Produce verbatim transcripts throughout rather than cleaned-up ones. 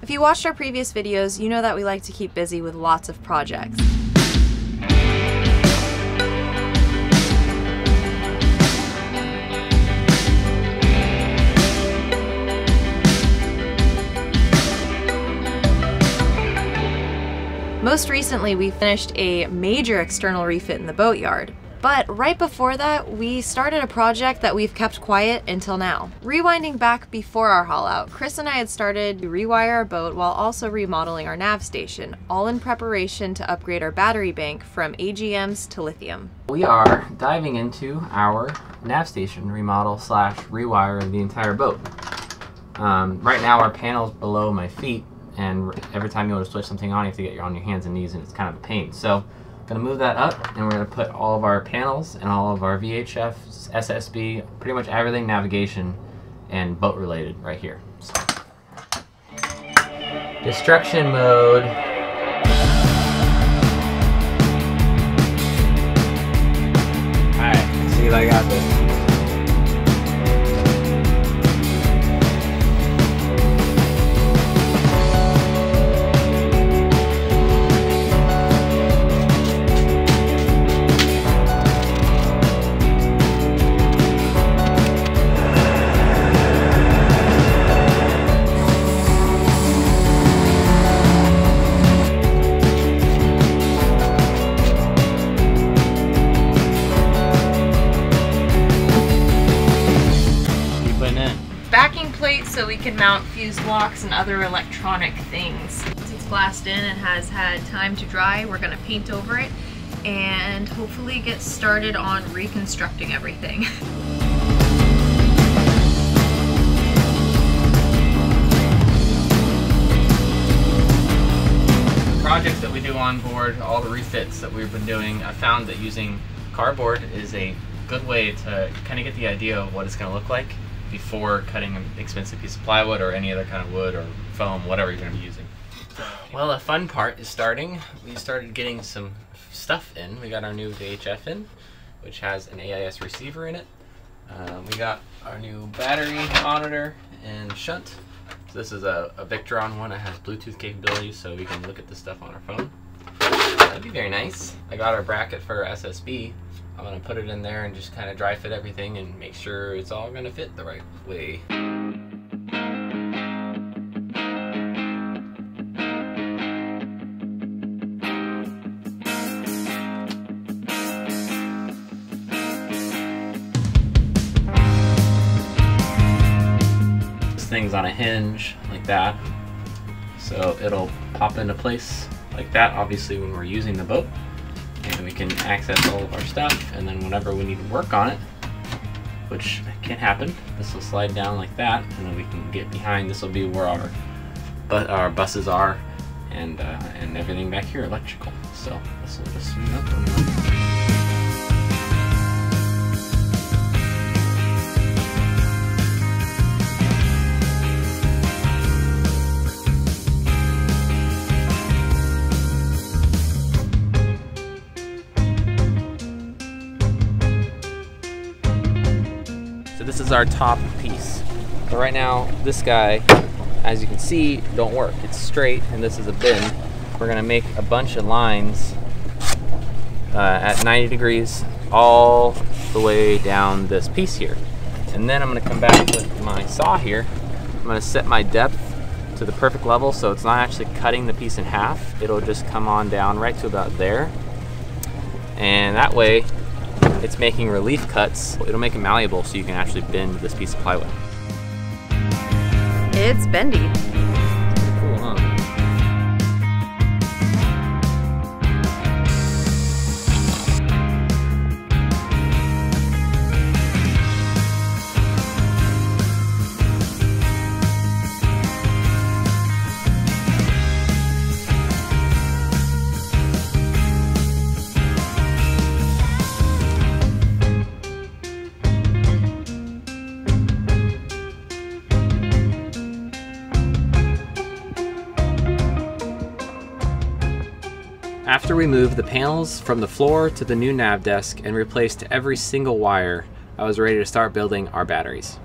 If you watched our previous videos, you know that we like to keep busy with lots of projects. Most recently, we finished a major external refit in the boatyard. But right before that, we started a project that we've kept quiet until now. Rewinding back before our haul out, Chris and I had started to rewire our boat while also remodeling our nav station, all in preparation to upgrade our battery bank from A G Ms to lithium. We are diving into our nav station remodel slash rewire of the entire boat. Um, right now our panel's below my feet, and every time you want to switch something on, you have to get on your hands and knees, and it's kind of a pain. So gonna move that up, and we're gonna put all of our panels and all of our V H F, S S B, pretty much everything navigation and boat related right here. So. Destruction mode. All right, see if I got this. So we can mount fuse blocks and other electronic things. Since it's glassed in and has had time to dry, we're gonna paint over it and hopefully get started on reconstructing everything. Projects that we do on board, all the refits that we've been doing, I found that using cardboard is a good way to kind of get the idea of what it's gonna look like before cutting an expensive piece of plywood or any other kind of wood or foam, whatever you're going to be using. Well, the fun part is starting. We started getting some stuff in. We got our new V H F in, which has an A I S receiver in it. Uh, we got our new battery monitor and shunt. So this is a, a Victron one that has Bluetooth capability, so we can look at this stuff on our phone. That'd be very nice. I got our bracket for our S S B. I'm gonna put it in there and just kind of dry fit everything and make sure it's all gonna fit the right way. This thing's on a hinge like that, so it'll pop into place like that, obviously, when we're using the boat. And we can access all of our stuff, and then whenever we need to work on it, which can happen, this will slide down like that, and then we can get behind. This will be where our but our buses are, and uh, and everything back here electrical. So this will just move up a little bit. This is our top piece. But right now, this guy, as you can see, don't work. It's straight, and this is a bend. We're gonna make a bunch of lines uh, at ninety degrees all the way down this piece here. And then I'm gonna come back with my saw here. I'm gonna set my depth to the perfect level so it's not actually cutting the piece in half. It'll just come on down right to about there. And that way, it's making relief cuts. It'll make it malleable so you can actually bend this piece of plywood. It's bendy. Pretty cool, huh? After we moved the panels from the floor to the new nav desk and replaced every single wire, I was ready to start building our batteries.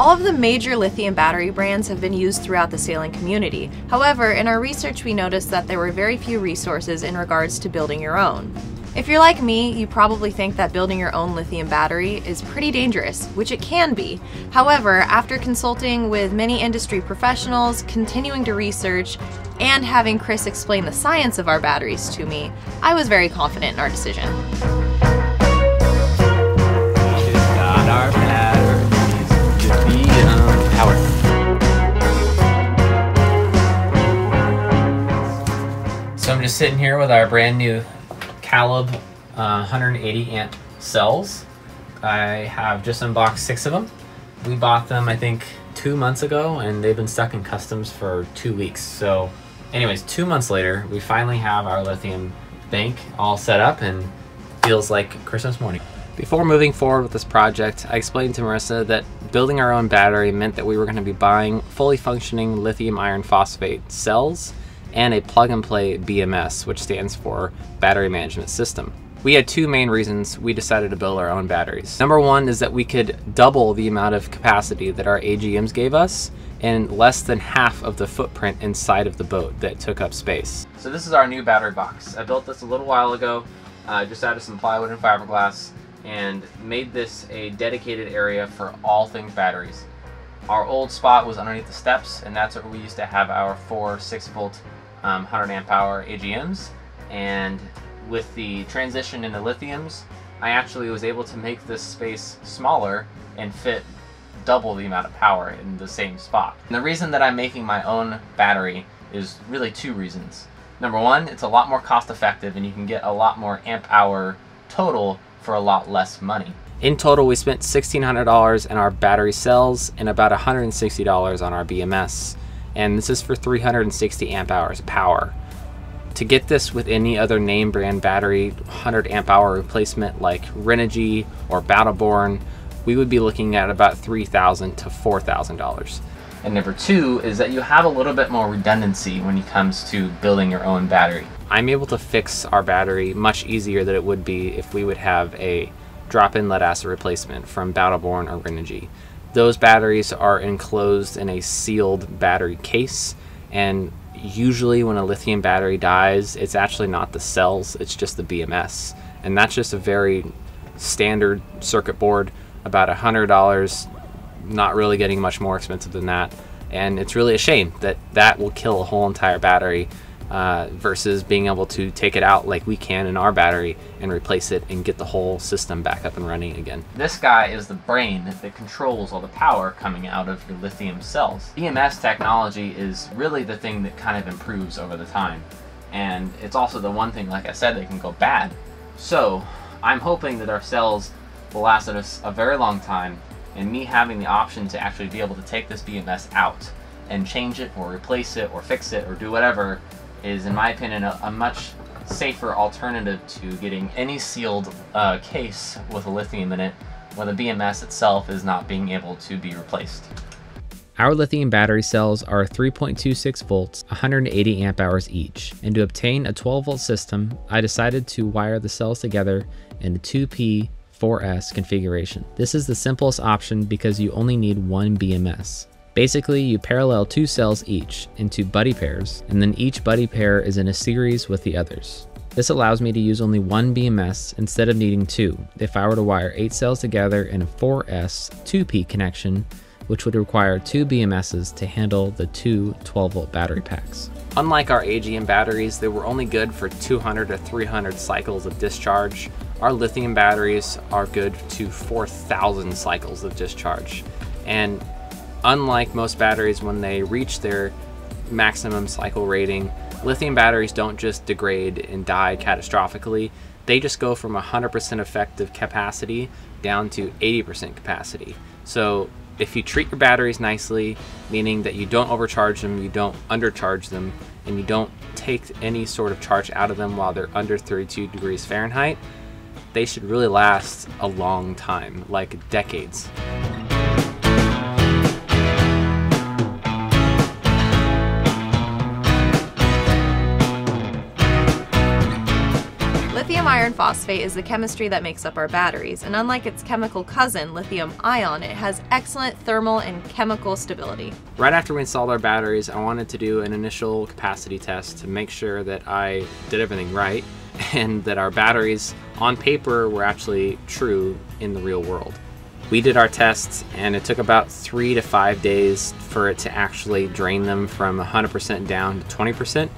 All of the major lithium battery brands have been used throughout the sailing community. However, in our research we noticed that there were very few resources in regards to building your own. If you're like me, you probably think that building your own lithium battery is pretty dangerous, which it can be. However, after consulting with many industry professionals, continuing to research, and having Chris explain the science of our batteries to me, I was very confident in our decision. We just got our batteries to be powered. So I'm just sitting here with our brand new Calib uh, one hundred eighty amp cells. I have just unboxed six of them. We bought them, I think, two months ago, and they've been stuck in customs for two weeks. So anyways, two months later, we finally have our lithium bank all set up and feels like Christmas morning. Before moving forward with this project, I explained to Marissa that building our own battery meant that we were gonna be buying fully functioning lithium iron phosphate cells and a plug-and-play B M S, which stands for Battery Management System. We had two main reasons we decided to build our own batteries. Number one is that we could double the amount of capacity that our A G Ms gave us in less than half of the footprint inside of the boat that took up space. So this is our new battery box. I built this a little while ago, uh, just out of some plywood and fiberglass, and made this a dedicated area for all things batteries. Our old spot was underneath the steps, and that's where we used to have our four six volt Um, one hundred amp hour A G Ms, and with the transition into lithiums, I actually was able to make this space smaller and fit double the amount of power in the same spot. And the reason that I'm making my own battery is really two reasons. Number one, it's a lot more cost effective and you can get a lot more amp hour total for a lot less money. In total, we spent sixteen hundred dollars on our battery cells and about one hundred sixty dollars on our B M S. And this is for three hundred sixty amp hours of power. To get this with any other name brand battery one hundred amp hour replacement like Renogy or Battle Born, we would be looking at about three thousand to four thousand dollars. And number two is that you have a little bit more redundancy when it comes to building your own battery. I'm able to fix our battery much easier than it would be if we would have a drop-in lead acid replacement from Battle Born or Renogy. Those batteries are enclosed in a sealed battery case, and usually when a lithium battery dies, it's actually not the cells, it's just the B M S. And that's just a very standard circuit board, about one hundred dollars, not really getting much more expensive than that. And it's really a shame that that will kill a whole entire battery uh, versus being able to take it out like we can in our battery and replace it and get the whole system back up and running again. This guy is the brain that controls all the power coming out of your lithium cells. B M S technology is really the thing that kind of improves over the time. And it's also the one thing, like I said, that can go bad. So I'm hoping that our cells will last us a very long time, and me having the option to actually be able to take this B M S out and change it or replace it or fix it or do whatever is, in my opinion, a, a much safer alternative to getting any sealed uh, case with a lithium in it where the B M S itself is not being able to be replaced. Our lithium battery cells are three point two six volts, one hundred eighty amp hours each, and to obtain a twelve volt system, I decided to wire the cells together in a two P four S configuration. This is the simplest option because you only need one B M S. Basically, you parallel two cells each into buddy pairs, and then each buddy pair is in a series with the others. This allows me to use only one B M S instead of needing two if I were to wire eight cells together in a four S two P connection, which would require two B M Ss to handle the two twelve volt battery packs. Unlike our A G M batteries that were only good for two hundred to three hundred cycles of discharge, our lithium batteries are good to four thousand cycles of discharge. And unlike most batteries, when they reach their maximum cycle rating, lithium batteries don't just degrade and die catastrophically. They just go from one hundred percent effective capacity down to eighty percent capacity. So if you treat your batteries nicely, meaning that you don't overcharge them, you don't undercharge them, and you don't take any sort of charge out of them while they're under thirty-two degrees Fahrenheit, they should really last a long time, like decades. Lithium iron iron phosphate is the chemistry that makes up our batteries, and unlike its chemical cousin, lithium ion, it has excellent thermal and chemical stability. Right after we installed our batteries, I wanted to do an initial capacity test to make sure that I did everything right and that our batteries on paper were actually true in the real world. We did our tests, and it took about three to five days for it to actually drain them from one hundred percent down to twenty percent,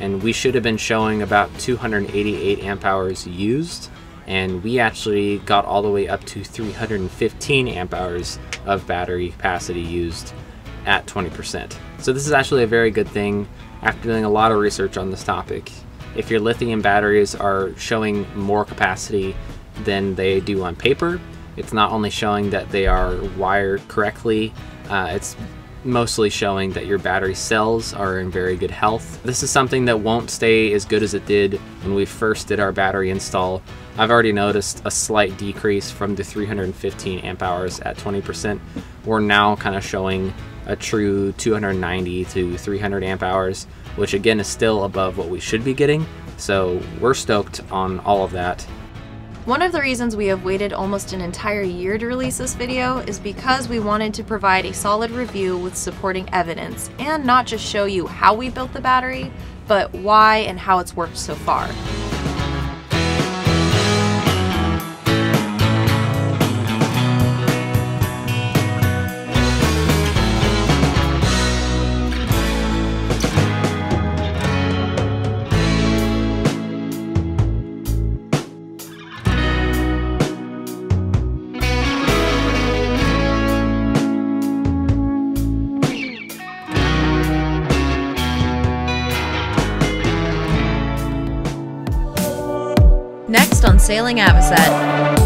and we should have been showing about two hundred eighty-eight amp hours used, and we actually got all the way up to three hundred fifteen amp hours of battery capacity used at twenty percent. So this is actually a very good thing after doing a lot of research on this topic. If your lithium batteries are showing more capacity than they do on paper, it's not only showing that they are wired correctly, uh, it's mostly showing that your battery cells are in very good health. This is something that won't stay as good as it did when we first did our battery install. I've already noticed a slight decrease from the three hundred fifteen amp hours at twenty percent. We're now kind of showing a true two hundred ninety to three hundred amp hours, which again is still above what we should be getting. So we're stoked on all of that. One of the reasons we have waited almost an entire year to release this video is because we wanted to provide a solid review with supporting evidence and not just show you how we built the battery, but why and how it's worked so far. Next on Sailing Avocet.